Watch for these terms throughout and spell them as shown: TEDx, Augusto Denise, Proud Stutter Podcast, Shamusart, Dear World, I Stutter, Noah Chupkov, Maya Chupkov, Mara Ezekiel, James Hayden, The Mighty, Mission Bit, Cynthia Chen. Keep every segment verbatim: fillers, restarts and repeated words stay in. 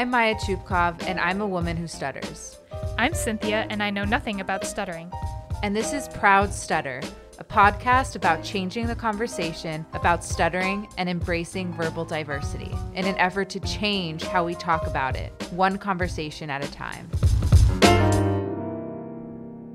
I'm Maya Chupkov, and I'm a woman who stutters. I'm Cynthia, and I know nothing about stuttering. And this is Proud Stutter, a podcast about changing the conversation about stuttering and embracing verbal diversity in an effort to change how we talk about it, one conversation at a time.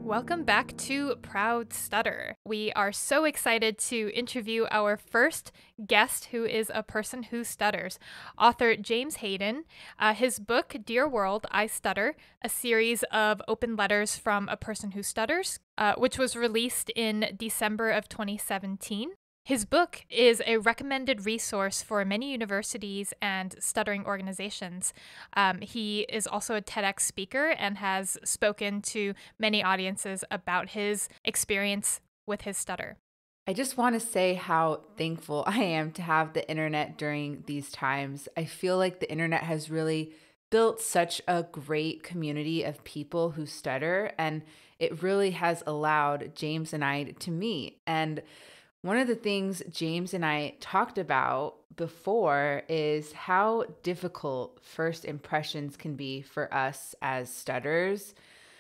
Welcome back to Proud Stutter. We are so excited to interview our first guest, who is a person who stutters, author James Hayden. Uh, his book, Dear World, I Stutter, a series of open letters from a person who stutters, uh, which was released in December of twenty seventeen. His book is a recommended resource for many universities and stuttering organizations. Um, he is also a TEDx speaker and has spoken to many audiences about his experience with his stutter. I just want to say how thankful I am to have the internet during these times. I feel like the internet has really built such a great community of people who stutter, and it really has allowed James and I to meet. And one of the things James and I talked about before is how difficult first impressions can be for us as stutterers.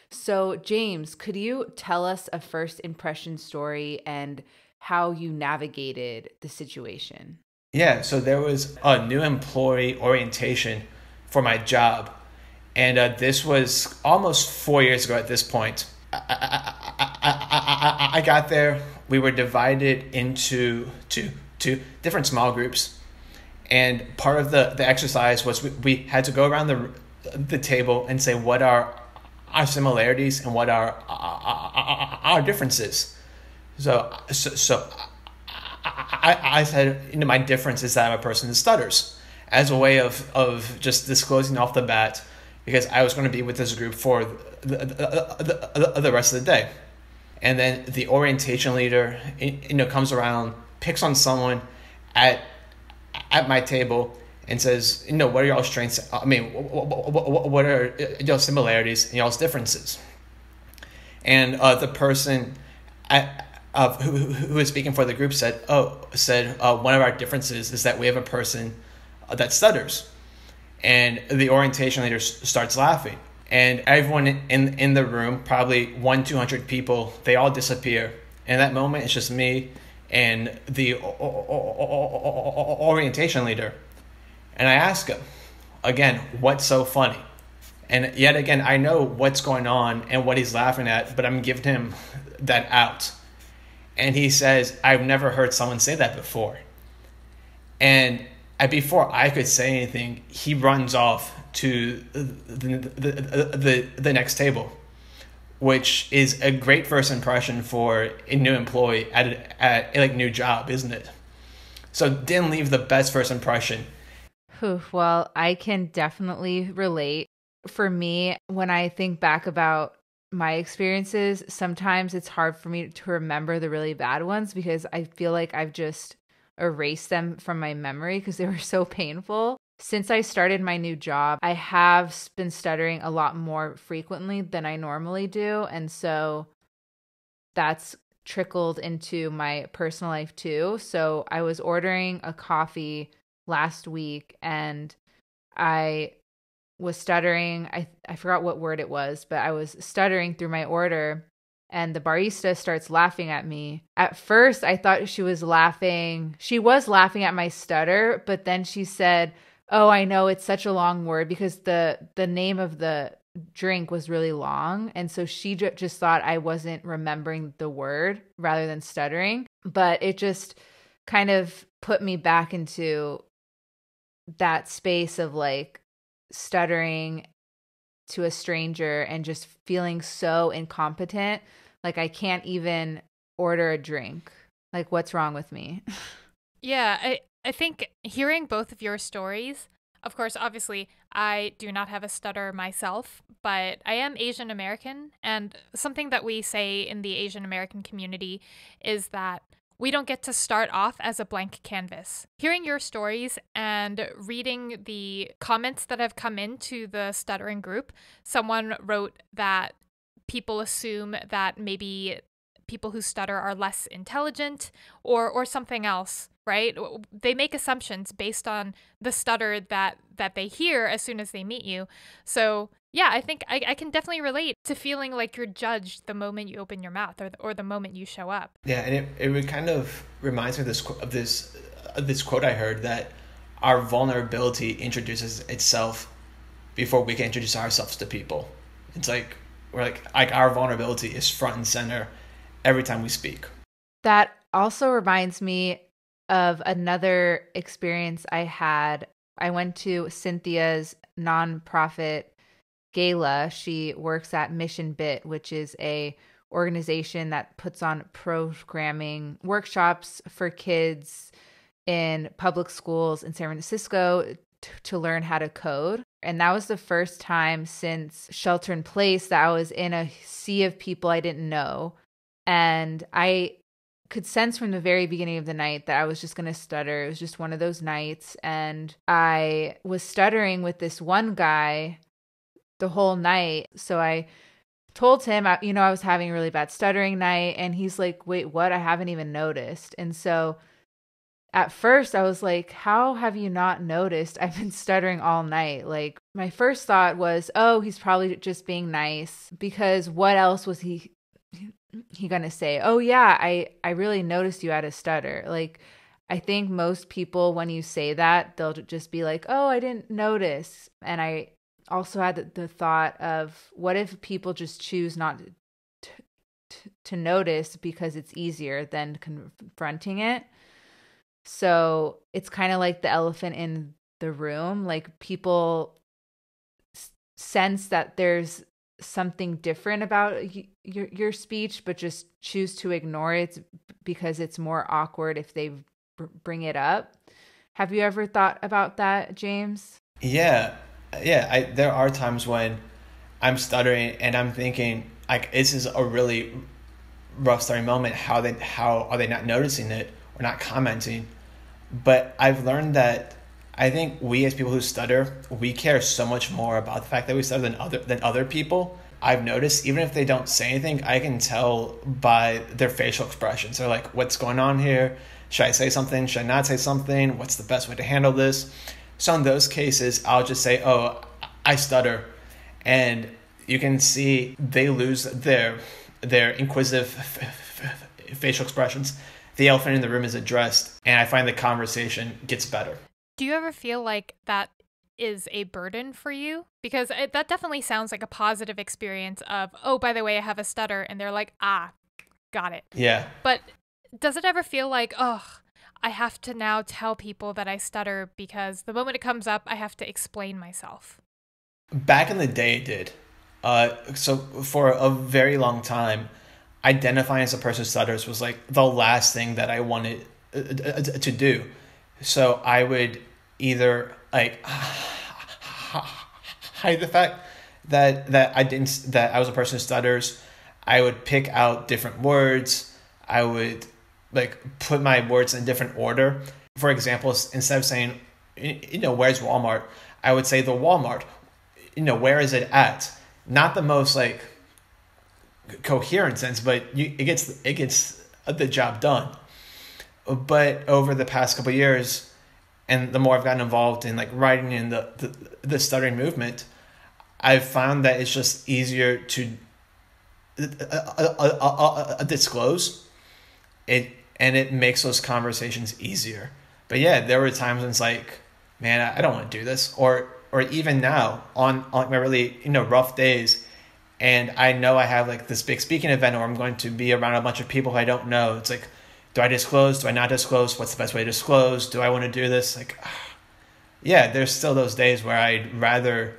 So, James, could you tell us a first impression story and how you navigated the situation? Yeah, so there was a new employee orientation for my job, and uh, this was almost four years ago at this point. I, I, I, I, I got there. We were divided into two, two different small groups. And part of the, the exercise was we, we had to go around the the table and say what are our similarities and what are our, our differences. So so, so I, I said, you know, my difference is that I'm a person that stutters, as a way of, of just disclosing off the bat, because I was going to be with this group for the, the, the, the, the rest of the day. And then the orientation leader, you know, comes around, picks on someone at at my table and says, you know, what are y'all's strengths? I mean, what are y'all's similarities and y'all's differences? And uh, the person at, uh, who who was speaking for the group said, oh, said uh, one of our differences is that we have a person that stutters. And the orientation leader starts laughing. And everyone in in the room, probably one, two hundred people, they all disappear. In that moment, it's just me and the o- o- o- orientation leader. And I ask him, again, what's so funny? And yet again, I know what's going on and what he's laughing at, but I'm giving him that out. And he says, I've never heard someone say that before. And before I could say anything, he runs off to the, the the the next table, which is a great first impression for a new employee at a, at a, like new job, isn't it? So didn't leave the best first impression. Well, I can definitely relate. For me, when I think back about my experiences, sometimes it's hard for me to remember the really bad ones because I feel like I've just erased them from my memory because they were so painful. Since I started my new job, I have been stuttering a lot more frequently than I normally do. And so that's trickled into my personal life too. So I was ordering a coffee last week and I was stuttering. I, I forgot what word it was, but I was stuttering through my order and the barista starts laughing at me. At first, I thought she was laughing. She was laughing at my stutter, but then she said, oh, I know, it's such a long word, because the the name of the drink was really long. And so she j- just thought I wasn't remembering the word rather than stuttering. But it just kind of put me back into that space of like stuttering to a stranger and just feeling so incompetent. Like I can't even order a drink. Like what's wrong with me? Yeah, I I think hearing both of your stories, of course, obviously, I do not have a stutter myself, but I am Asian American. And something that we say in the Asian American community is that we don't get to start off as a blank canvas. Hearing your stories and reading the comments that have come into the stuttering group, someone wrote that people assume that maybe people who stutter are less intelligent or or something else, right? They make assumptions based on the stutter that that they hear as soon as they meet you. So yeah, I think I, I can definitely relate to feeling like you're judged the moment you open your mouth or or the moment you show up. Yeah, and it it would kind of reminds me of this of this of this quote I heard that our vulnerability introduces itself before we can introduce ourselves to people. It's like we're like like our vulnerability is front and center every time we speak. That also reminds me of another experience I had. I went to Cynthia's nonprofit gala. She works at Mission Bit, which is a organization that puts on programming workshops for kids in public schools in San Francisco t- to learn how to code. And that was the first time since shelter in place that I was in a sea of people I didn't know. And I could sense from the very beginning of the night that I was just going to stutter. It was just one of those nights. And I was stuttering with this one guy the whole night. So I told him, you know, I was having a really bad stuttering night. And he's like, wait, what? I haven't even noticed. And so at first I was like, how have you not noticed? I've been stuttering all night. Like my first thought was, oh, he's probably just being nice, because what else was he he gonna say? Oh yeah, I, I really noticed you had a stutter. Like, I think most people, when you say that, they'll just be like, oh, I didn't notice. And I also had the, the thought of, what if people just choose not to, to, to notice because it's easier than confronting it? So it's kind of like the elephant in the room. Like, people s- sense that there's something different about y- your your speech, but just choose to ignore it because it's more awkward if they b- bring it up. Have you ever thought about that, James? Yeah, yeah. I, there are times when I'm stuttering and I'm thinking, like, this is a really rough stuttering moment. How they how are they not noticing it or not commenting? But I've learned that I think we as people who stutter, we care so much more about the fact that we stutter than other than other people. I've noticed, even if they don't say anything, I can tell by their facial expressions. They're like, what's going on here? Should I say something? Should I not say something? What's the best way to handle this? So in those cases, I'll just say, oh, I stutter. And you can see they lose their their inquisitive facial expressions. The elephant in the room is addressed, and I find the conversation gets better. Do you ever feel like that is a burden for you? Because it, that definitely sounds like a positive experience of, oh, by the way, I have a stutter. And they're like, ah, got it. Yeah. But does it ever feel like, oh, I have to now tell people that I stutter because the moment it comes up, I have to explain myself? Back in the day, it did. Uh, so for a very long time, identifying as a person who stutters was like the last thing that I wanted uh, to do. So I would either like hide the fact that that I didn't that I was a person who stutters. I would pick out different words. I would like put my words in different order. For example, instead of saying, you know, where's Walmart, I would say the Walmart. You know, where is it at? Not the most like coherent sense, but you, it gets it gets the job done. But over the past couple of years, and the more I've gotten involved in like writing in the, the the stuttering movement, I've found that it's just easier to uh, uh, uh, uh, uh, disclose it, and it makes those conversations easier. But yeah, there were times when it's like, man, I, I don't want to do this, or or even now on, on my really you know rough days, and I know I have like this big speaking event, or I'm going to be around a bunch of people who I don't know. It's like, do I disclose? Do I not disclose? What's the best way to disclose? Do I want to do this? Like, yeah, there's still those days where I'd rather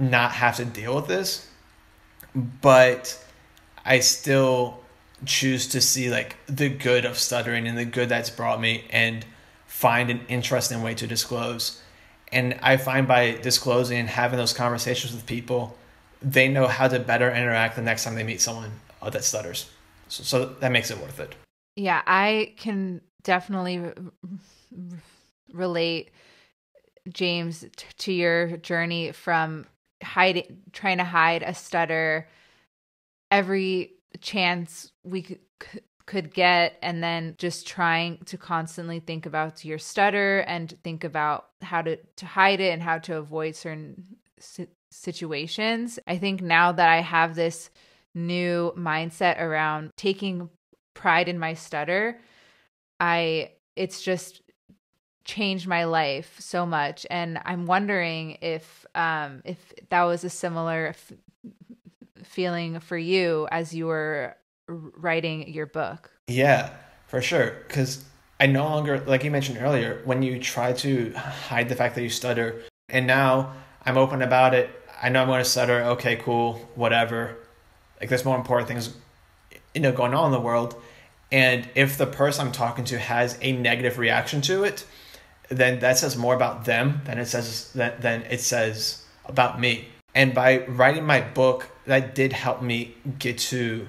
not have to deal with this, but I still choose to see like the good of stuttering and the good that's brought me and find an interesting way to disclose. And I find by disclosing and having those conversations with people, they know how to better interact the next time they meet someone that stutters. So, so that makes it worth it. Yeah, I can definitely re- relate, James, t- to your journey from hiding, trying to hide a stutter every chance we could, could get, and then just trying to constantly think about your stutter and think about how to, to hide it and how to avoid certain si- situations. I think now that I have this new mindset around taking pride in my stutter, I it's just changed my life so much. And I'm wondering if um if that was a similar f- feeling for you as you were writing your book. Yeah, for sure. Because I no longer, like you mentioned earlier, when you try to hide the fact that you stutter, and now I'm open about it. I know I'm going to stutter. Okay, cool, whatever. Like, there's more important things, you know, going on in the world. And if the person I'm talking to has a negative reaction to it, then that says more about them than it says than it says about me. And by writing my book, that did help me get to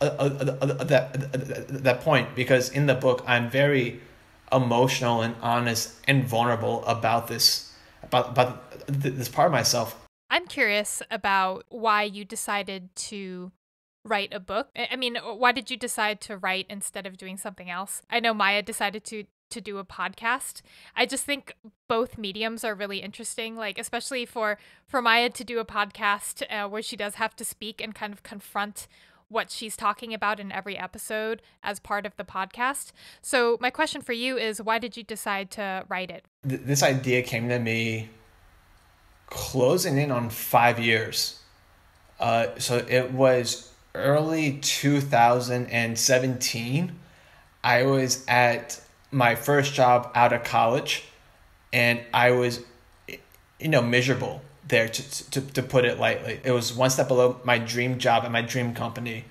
Uh, uh, uh, uh, that uh, that point, because in the book I'm very emotional and honest and vulnerable about this about about th- this part of myself. I'm curious about why you decided to write a book. I mean, why did you decide to write instead of doing something else? I know Maya decided to to do a podcast. I just think both mediums are really interesting, like especially for for Maya to do a podcast uh, where she does have to speak and kind of confront what she's talking about in every episode as part of the podcast. So my question for you is, why did you decide to write it? This idea came to me closing in on five years. Uh, so it was early two thousand seventeen. I was at my first job out of college, and I was, you know, miserable. There to, to to put it lightly. It was one step below my dream job at my dream company,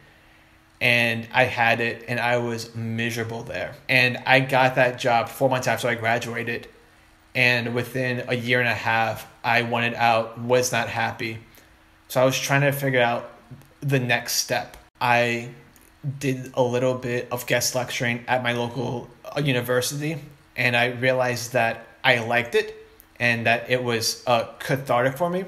and I had it, and I was miserable there. And I got that job four months after I graduated, and within a year and a half, I wanted out, was not happy. So I was trying to figure out the next step. I did a little bit of guest lecturing at my local university, and I realized that I liked it, and that it was uh, cathartic for me.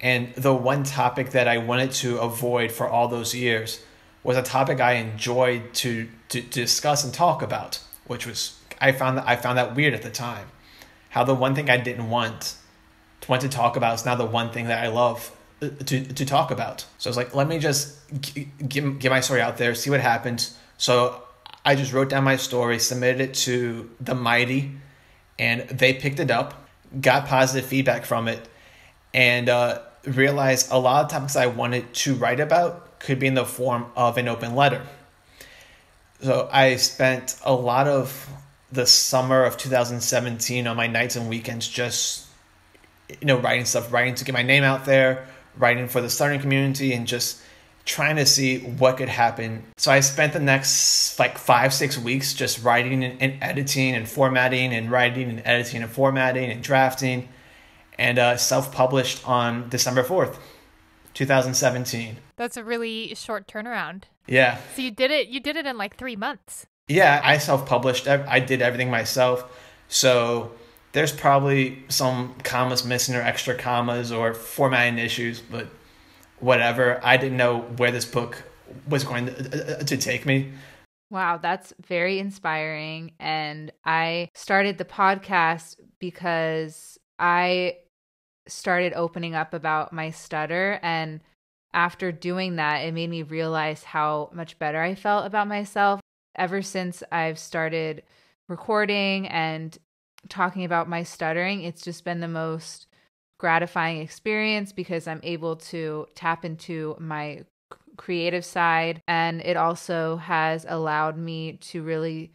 And the one topic that I wanted to avoid for all those years was a topic I enjoyed to, to, to discuss and talk about, which was, I found that I found that weird at the time. How the one thing I didn't want to, want to talk about is now the one thing that I love to, to talk about. So I was like, let me just g- get, get my story out there, see what happens. So I just wrote down my story, submitted it to The Mighty, and they picked it up. Got positive feedback from it, and uh, realized a lot of topics I wanted to write about could be in the form of an open letter. So I spent a lot of the summer of two thousand seventeen on my nights and weekends just, you know, writing stuff, writing to get my name out there, writing for the stuttering community, and just trying to see what could happen. So I spent the next like five, six weeks just writing and, and editing and formatting and writing and editing and formatting and drafting, and uh, self-published on December fourth, twenty seventeen. That's a really short turnaround. Yeah. So you did it, you did it in like three months. Yeah, I self-published. I did everything myself. So there's probably some commas missing or extra commas or formatting issues, but whatever. I didn't know where this book was going to, uh, to take me. Wow, that's very inspiring. And I started the podcast because I started opening up about my stutter. And after doing that, it made me realize how much better I felt about myself. Ever since I've started recording and talking about my stuttering, it's just been the most gratifying experience, because I'm able to tap into my creative side, and it also has allowed me to really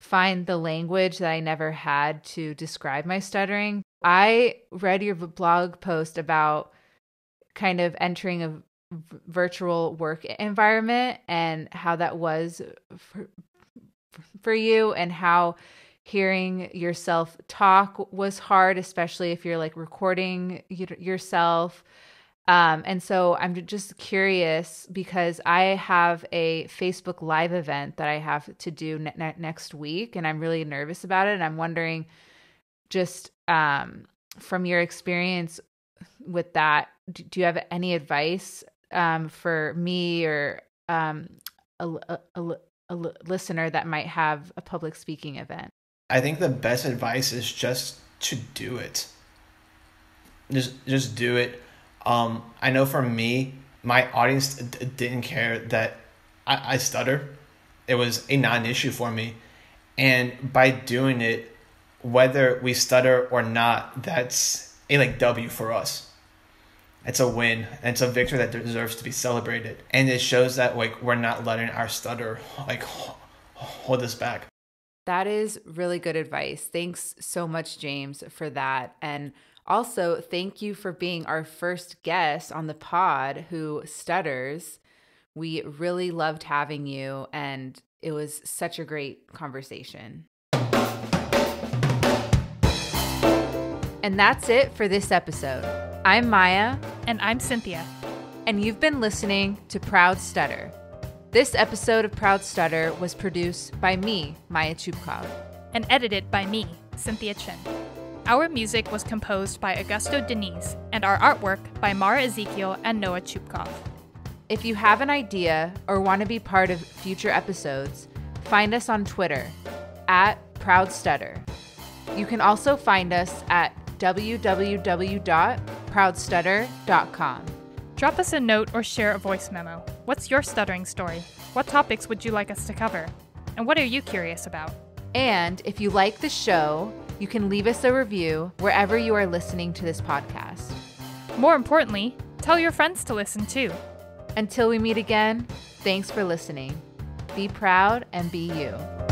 find the language that I never had to describe my stuttering. I read your blog post about kind of entering a virtual work environment and how that was for, for you, and how hearing yourself talk was hard, especially if you're like recording yourself. Um, and so I'm just curious, because I have a Facebook Live event that I have to do ne- next week, and I'm really nervous about it. And I'm wondering, just um, from your experience with that, do you have any advice um, for me or um, a, a, a listener that might have a public speaking event? I think the best advice is just to do it. Just just do it. Um, I know for me, my audience d- didn't care that I, I stutter. It was a non-issue for me. And by doing it, whether we stutter or not, that's a like W for us. It's a win. It's a victory that deserves to be celebrated. And it shows that like we're not letting our stutter like hold us back. That is really good advice. Thanks so much, James, for that. And also, thank you for being our first guest on the pod who stutters. We really loved having you, and it was such a great conversation. And that's it for this episode. I'm Maya. And I'm Cynthia. And you've been listening to Proud Stutter. This episode of Proud Stutter was produced by me, Maya Chupkov. And edited by me, Cynthia Chen. Our music was composed by Augusto Denise, and our artwork by Mara Ezekiel and Noah Chupkov. If you have an idea or want to be part of future episodes, find us on Twitter at Proud Stutter. You can also find us at w w w dot proud stutter dot com. Drop us a note or share a voice memo. What's your stuttering story? What topics would you like us to cover? And what are you curious about? And if you like the show, you can leave us a review wherever you are listening to this podcast. More importantly, tell your friends to listen too. Until we meet again, thanks for listening. Be proud and be you.